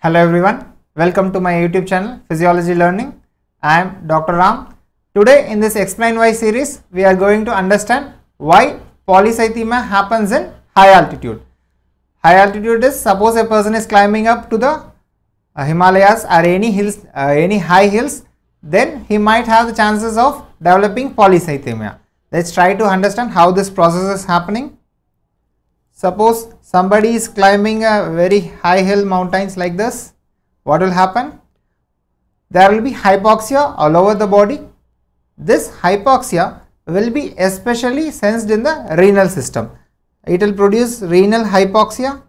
Hello everyone, welcome to my YouTube channel Physiology Learning. I am Dr. Ram. Today in this Explain Why series, we are going to understand why polycythemia happens in high altitude. High altitude is suppose a person is climbing up to the Himalayas or any hills, any high hills, then he might have the chances of developing polycythemia. Let's try to understand how this process is happening. Suppose somebody is climbing a very high hill mountains like this, what will happen? There will be hypoxia all over the body. This hypoxia will be especially sensed in the renal system. It will produce renal hypoxia.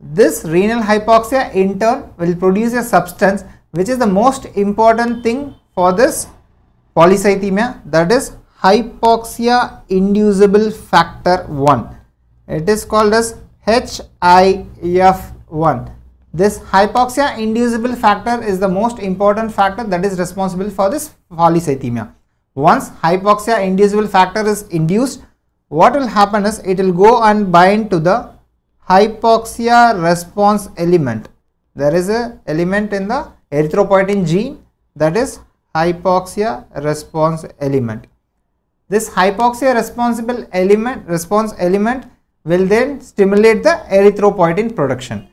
This renal hypoxia in turn will produce a substance which is the most important thing for this polycythemia, that is hypoxia inducible factor 1. It is called as HIF1. This hypoxia inducible factor is the most important factor that is responsible for this polycythemia. Once hypoxia inducible factor is induced, what will happen is it will go and bind to the hypoxia response element. There is an element in the erythropoietin gene, that is hypoxia response element. This hypoxia response element will then stimulate the erythropoietin production.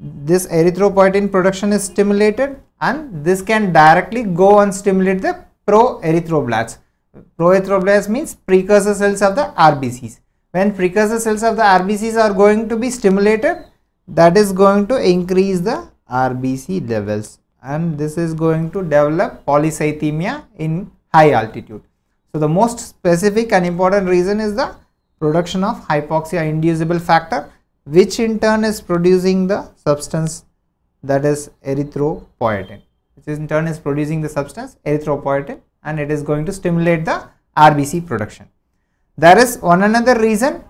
This erythropoietin production is stimulated and this can directly go and stimulate the proerythroblasts. Proerythroblasts means precursor cells of the RBCs. When precursor cells of the RBCs are going to be stimulated, that is going to increase the RBC levels and this is going to develop polycythemia in high altitude. So the most specific and important reason is the production of hypoxia inducible factor, which in turn is producing the substance that is erythropoietin, which in turn is producing the substance erythropoietin, and it is going to stimulate the RBC production. There is one another reason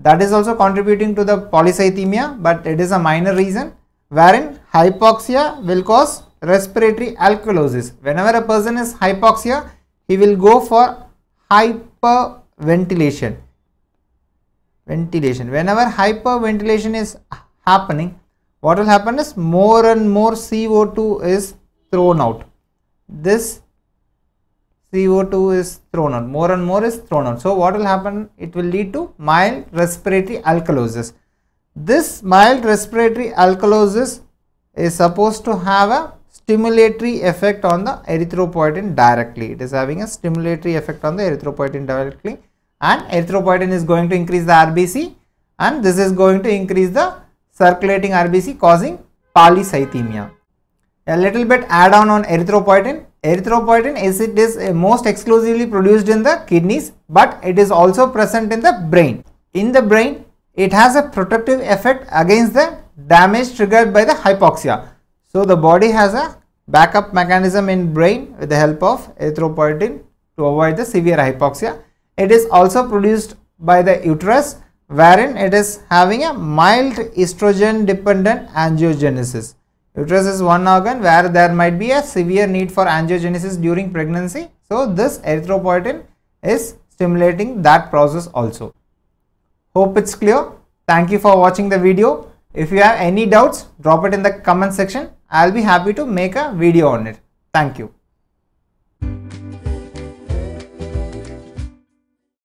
that is also contributing to the polycythemia, but it is a minor reason, wherein hypoxia will cause respiratory alkalosis. Whenever a person is hypoxia, he will go for hyperventilation. Whenever hyperventilation is happening, what will happen is more and more CO2 is thrown out. This CO2 is thrown out, more and more is thrown out. So what will happen? It will lead to mild respiratory alkalosis. This mild respiratory alkalosis is supposed to have a stimulatory effect on the erythropoietin directly. It is having a stimulatory effect on the erythropoietin directly, and erythropoietin is going to increase the RBC, and this is going to increase the circulating RBC, causing polycythemia. A little bit add on erythropoietin. Erythropoietin is it is most exclusively produced in the kidneys, but it is also present in the brain. In the brain, it has a protective effect against the damage triggered by the hypoxia. So the body has a backup mechanism in brain with the help of erythropoietin to avoid the severe hypoxia. It is also produced by the uterus, wherein it is having a mild estrogen dependent angiogenesis. Uterus is one organ where there might be a severe need for angiogenesis during pregnancy. So this erythropoietin is stimulating that process also. Hope it's clear. Thank you for watching the video. If you have any doubts, drop it in the comment section. I'll be happy to make a video on it. Thank you.